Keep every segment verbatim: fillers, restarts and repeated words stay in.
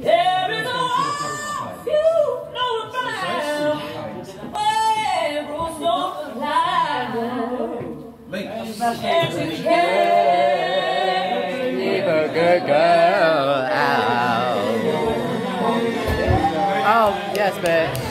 There is a few no fire. Where rules don't lie. And you can't leave a good girl out. Oh, yes, bitch.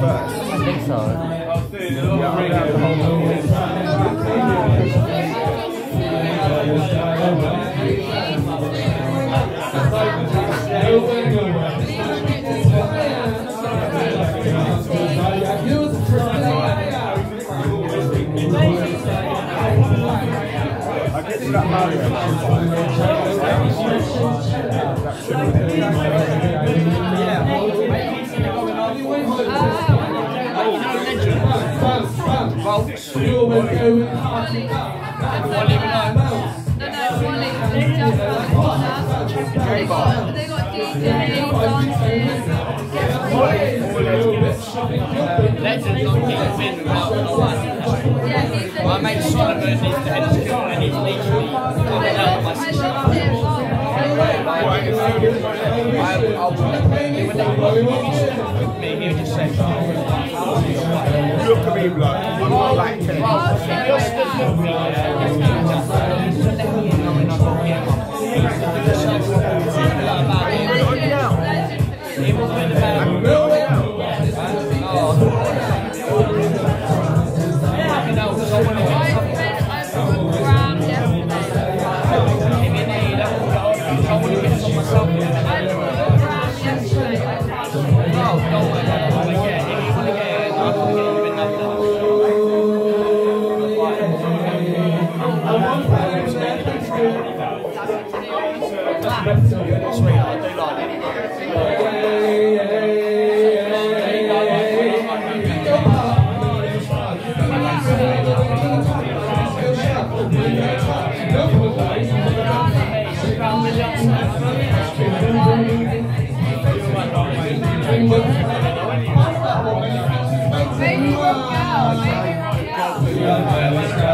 I think so. Yeah, I'll bring out the whole My mate Solomon needs to head to school and he's literally out of my system. Maybe you just say, look at me, bloke. I'm not like him. Maybe we'll go, maybe we'll go.